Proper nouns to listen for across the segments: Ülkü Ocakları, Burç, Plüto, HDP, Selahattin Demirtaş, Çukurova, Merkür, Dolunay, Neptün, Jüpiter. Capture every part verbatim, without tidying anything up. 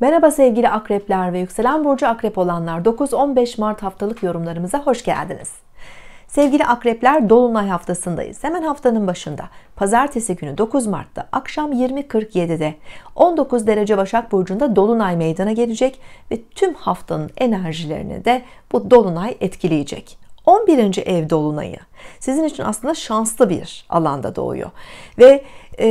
Merhaba sevgili akrepler ve yükselen burcu akrep olanlar, dokuz on beş Mart haftalık yorumlarımıza hoş geldiniz. Sevgili akrepler, Dolunay haftasındayız. Hemen haftanın başında pazartesi günü dokuz Mart'ta akşam yirmi kırk yedi'de on dokuz derece Başak Burcu'nda Dolunay meydana gelecek ve tüm haftanın enerjilerini de bu Dolunay etkileyecek. on birinci ev Dolunay'ı sizin için aslında şanslı bir alanda doğuyor ve e,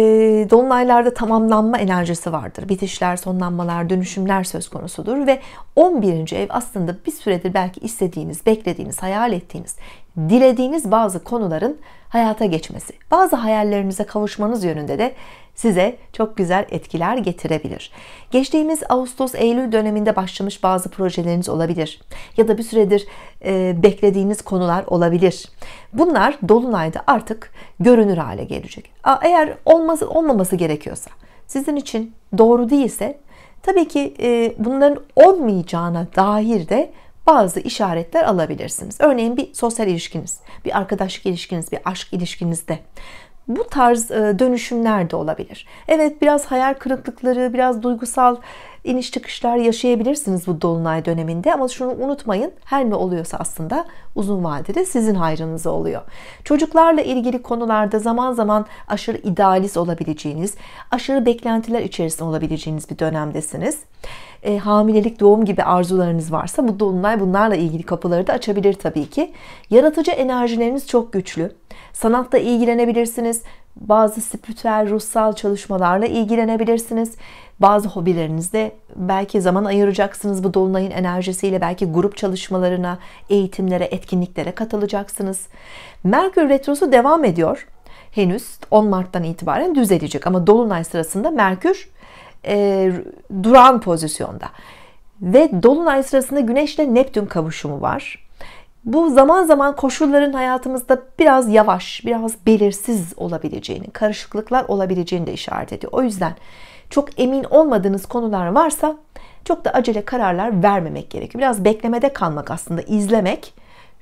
Dolunaylarda tamamlanma enerjisi vardır. Bitişler, sonlanmalar, dönüşümler söz konusudur ve on birinci ev aslında bir süredir belki istediğiniz, beklediğiniz, hayal ettiğiniz, dilediğiniz bazı konuların hayata geçmesi, bazı hayallerinize kavuşmanız yönünde de size çok güzel etkiler getirebilir. Geçtiğimiz Ağustos-Eylül döneminde başlamış bazı projeleriniz olabilir ya da bir süredir e, beklediğiniz konular olabilir. Bunlar Dolunay'da artık görünür hale gelecek. Eğer olması, olmaması gerekiyorsa, sizin için doğru değilse tabii ki e, bunların olmayacağına dair de bazı işaretler alabilirsiniz. Örneğin bir sosyal ilişkiniz, bir arkadaşlık ilişkiniz, bir aşk ilişkinizde bu tarz dönüşümler de olabilir. Evet, biraz hayal kırıklıkları, biraz duygusal iniş çıkışlar yaşayabilirsiniz bu Dolunay döneminde. Ama şunu unutmayın, her ne oluyorsa aslında uzun vadede sizin hayrınıza oluyor. Çocuklarla ilgili konularda zaman zaman aşırı idealist olabileceğiniz, aşırı beklentiler içerisinde olabileceğiniz bir dönemdesiniz. E, hamilelik, doğum gibi arzularınız varsa bu Dolunay bunlarla ilgili kapıları da açabilir tabii ki. Yaratıcı enerjileriniz çok güçlü. Sanatla ilgilenebilirsiniz. Bazı spiritüel, ruhsal çalışmalarla ilgilenebilirsiniz. Bazı hobilerinizde belki zaman ayıracaksınız bu Dolunay'ın enerjisiyle. Belki grup çalışmalarına, eğitimlere, etkinliklere katılacaksınız. Merkür Retrosu devam ediyor. Henüz on Mart'tan itibaren düzelecek. Ama Dolunay sırasında Merkür e, duran pozisyonda. Ve Dolunay sırasında Güneş ile Neptün kavuşumu var. Bu zaman zaman koşulların hayatımızda biraz yavaş, biraz belirsiz olabileceğini, karışıklıklar olabileceğini de işaret ediyor. O yüzden çok emin olmadığınız konular varsa çok da acele kararlar vermemek gerekiyor. Biraz beklemede kalmak, aslında izlemek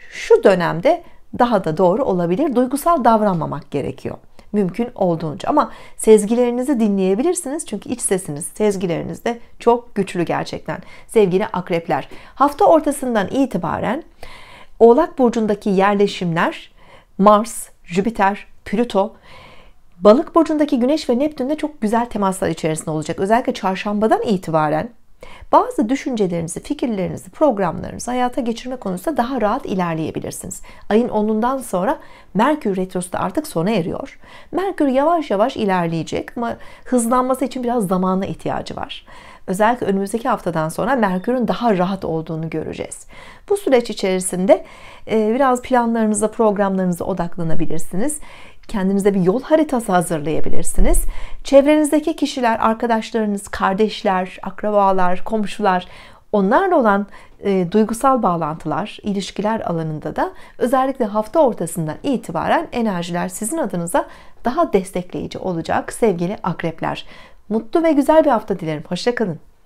şu dönemde daha da doğru olabilir. Duygusal davranmamak gerekiyor mümkün olduğunca. Ama sezgilerinizi dinleyebilirsiniz. Çünkü iç sesiniz, sezgileriniz de çok güçlü gerçekten sevgili akrepler. Hafta ortasından itibaren Oğlak Burcu'ndaki yerleşimler Mars, Jüpiter, Plüto, Balık Burcu'ndaki Güneş ve Neptün'de çok güzel temaslar içerisinde olacak. Özellikle çarşambadan itibaren bazı düşüncelerinizi, fikirlerinizi, programlarınızı hayata geçirme konusunda daha rahat ilerleyebilirsiniz. Ayın onundan sonra Merkür Retrosu da artık sona eriyor. Merkür yavaş yavaş ilerleyecek ama hızlanması için biraz zamana ihtiyacı var. Özellikle önümüzdeki haftadan sonra Merkür'ün daha rahat olduğunu göreceğiz. Bu süreç içerisinde biraz planlarınıza, programlarınıza odaklanabilirsiniz. Kendinize bir yol haritası hazırlayabilirsiniz. Çevrenizdeki kişiler, arkadaşlarınız, kardeşler, akrabalar, komşular, onlarla olan e, duygusal bağlantılar, ilişkiler alanında da özellikle hafta ortasından itibaren enerjiler sizin adınıza daha destekleyici olacak sevgili akrepler. Mutlu ve güzel bir hafta dilerim. Hoşça kalın.